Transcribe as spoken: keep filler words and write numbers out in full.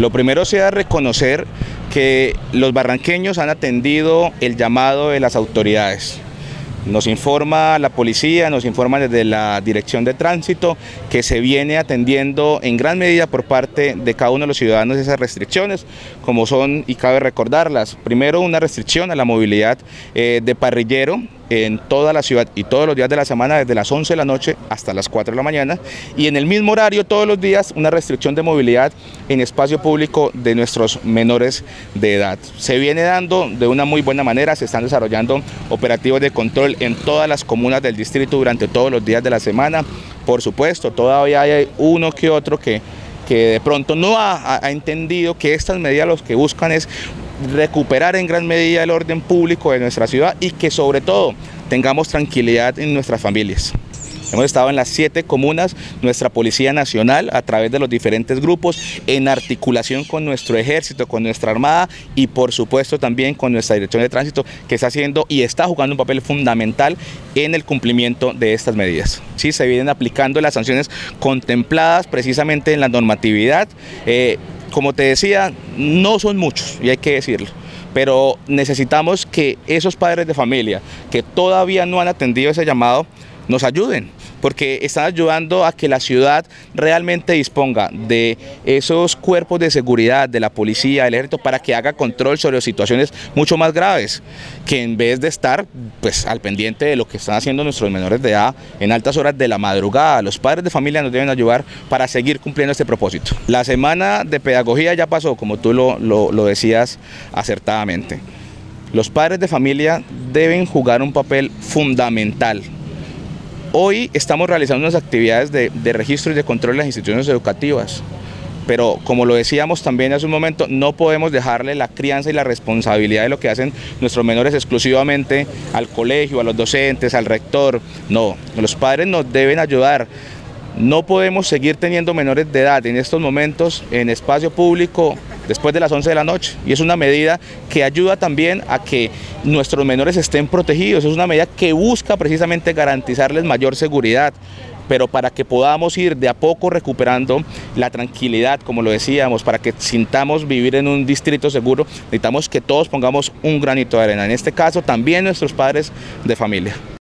Lo primero sea reconocer que los barranqueños han atendido el llamado de las autoridades. Nos informa la policía, nos informa desde la dirección de tránsito que se viene atendiendo en gran medida por parte de cada uno de los ciudadanos esas restricciones, como son, y cabe recordarlas, primero una restricción a la movilidad eh, de parrillero en toda la ciudad y todos los días de la semana desde las once de la noche hasta las cuatro de la mañana, y en el mismo horario todos los días una restricción de movilidad en espacio público de nuestros menores de edad. Se viene dando de una muy buena manera, se están desarrollando operativos de control en todas las comunas del distrito durante todos los días de la semana. Por supuesto, todavía hay uno que otro que, que de pronto no ha, ha entendido que estas medidas lo que buscan es recuperar en gran medida el orden público de nuestra ciudad y que sobre todo tengamos tranquilidad en nuestras familias. Hemos estado en las siete comunas, nuestra Policía Nacional a través de los diferentes grupos, en articulación con nuestro ejército, con nuestra armada y por supuesto también con nuestra dirección de tránsito, que está haciendo y está jugando un papel fundamental en el cumplimiento de estas medidas. Sí, se vienen aplicando las sanciones contempladas precisamente en la normatividad. Eh, Como te decía, no son muchos, y hay que decirlo, pero necesitamos que esos padres de familia que todavía no han atendido ese llamado nos ayuden, porque están ayudando a que la ciudad realmente disponga de esos cuerpos de seguridad, de la policía, del ejército, para que haga control sobre situaciones mucho más graves, que en vez de estar pues, al pendiente de lo que están haciendo nuestros menores de edad en altas horas de la madrugada. Los padres de familia nos deben ayudar para seguir cumpliendo este propósito. La semana de pedagogía ya pasó, como tú lo, lo, lo decías acertadamente. Los padres de familia deben jugar un papel fundamental. Hoy estamos realizando unas actividades de, de registro y de control en las instituciones educativas, pero como lo decíamos también hace un momento, no podemos dejarle la crianza y la responsabilidad de lo que hacen nuestros menores exclusivamente al colegio, a los docentes, al rector. No, los padres nos deben ayudar. No podemos seguir teniendo menores de edad en estos momentos en espacio público después de las once de la noche, y es una medida que ayuda también a que nuestros menores estén protegidos, es una medida que busca precisamente garantizarles mayor seguridad, pero para que podamos ir de a poco recuperando la tranquilidad, como lo decíamos, para que sintamos vivir en un distrito seguro, necesitamos que todos pongamos un granito de arena, en este caso también nuestros padres de familia.